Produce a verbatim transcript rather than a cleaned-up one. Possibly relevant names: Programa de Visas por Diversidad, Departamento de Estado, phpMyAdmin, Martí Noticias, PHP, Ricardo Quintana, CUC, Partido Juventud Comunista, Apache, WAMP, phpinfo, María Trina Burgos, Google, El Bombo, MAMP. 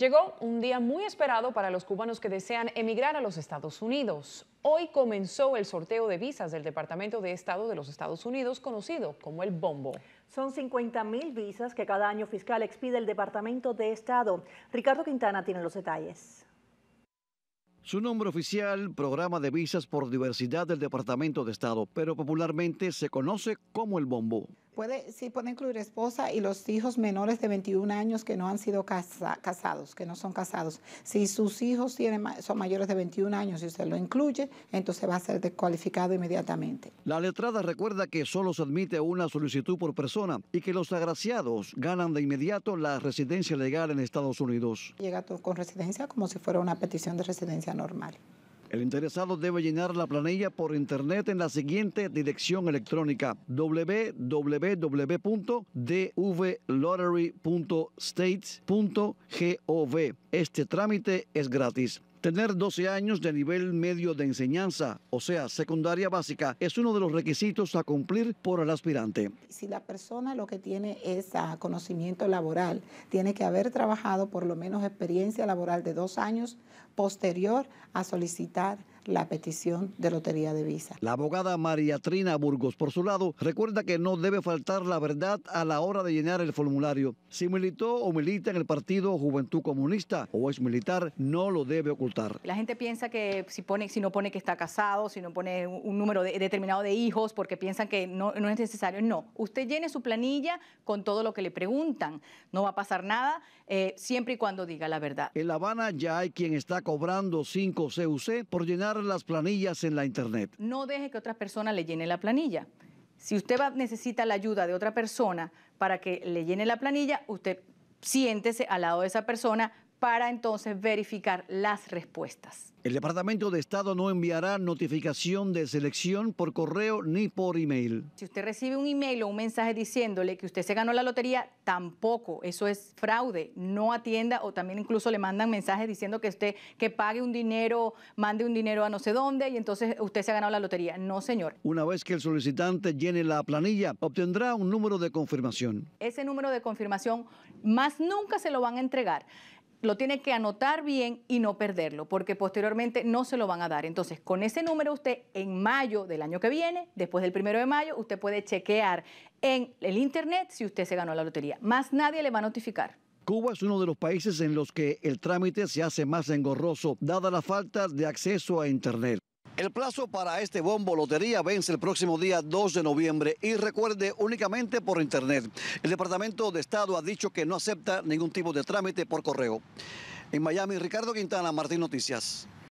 Llegó un día muy esperado para los cubanos que desean emigrar a los Estados Unidos. Hoy comenzó el sorteo de visas del Departamento de Estado de los Estados Unidos, conocido como El Bombo. Son cincuenta mil visas que cada año fiscal expide el Departamento de Estado. Ricardo Quintana tiene los detalles. Su nombre oficial, Programa de Visas por Diversidad del Departamento de Estado, pero popularmente se conoce como El Bombo. Puede, sí, puede incluir esposa y los hijos menores de veintiún años que no han sido casa, casados, que no son casados. Si sus hijos tienen, son mayores de veintiún años y usted lo incluye, entonces va a ser descualificado inmediatamente. La letrada recuerda que solo se admite una solicitud por persona y que los agraciados ganan de inmediato la residencia legal en Estados Unidos. Llega con residencia como si fuera una petición de residencia normal. El interesado debe llenar la planilla por internet en la siguiente dirección electrónica: doble u doble u doble u punto d v lottery punto state punto gov. Este trámite es gratis. Tener doce años de nivel medio de enseñanza, o sea, secundaria básica, es uno de los requisitos a cumplir por el aspirante. Si la persona lo que tiene es conocimiento laboral, tiene que haber trabajado por lo menos experiencia laboral de dos años posterior a solicitar la petición de lotería de visa. La abogada María Trina Burgos, por su lado, recuerda que no debe faltar la verdad a la hora de llenar el formulario. Si militó o milita en el Partido Juventud Comunista o es militar, no lo debe ocultar. La gente piensa que si, pone, si no pone que está casado, si no pone un número de, determinado de hijos, porque piensan que no, no es necesario. No, usted llene su planilla con todo lo que le preguntan. No va a pasar nada, eh, siempre y cuando diga la verdad. En La Habana ya hay quien está cobrando cinco C U C por llenar las planillas en la internet. No deje que otras personas le llenen la planilla. Si usted va, necesita la ayuda de otra persona para que le llene la planilla, usted siéntese al lado de esa persona para entonces verificar las respuestas. El Departamento de Estado no enviará notificación de selección por correo ni por email. Si usted recibe un email o un mensaje diciéndole que usted se ganó la lotería, tampoco, eso es fraude. No atienda, o también incluso le mandan mensajes diciendo que usted que pague un dinero, mande un dinero a no sé dónde y entonces usted se ha ganado la lotería. No, señor. Una vez que el solicitante llene la planilla, obtendrá un número de confirmación. Ese número de confirmación más nunca se lo van a entregar. Lo tiene que anotar bien y no perderlo, porque posteriormente no se lo van a dar. Entonces, con ese número usted en mayo del año que viene, después del primero de mayo, usted puede chequear en el internet si usted se ganó la lotería. Más nadie le va a notificar. Cuba es uno de los países en los que el trámite se hace más engorroso, dada la falta de acceso a internet. El plazo para este bombo lotería vence el próximo día dos de noviembre y recuerde, únicamente por internet. El Departamento de Estado ha dicho que no acepta ningún tipo de trámite por correo. En Miami, Ricardo Quintana, Martí Noticias.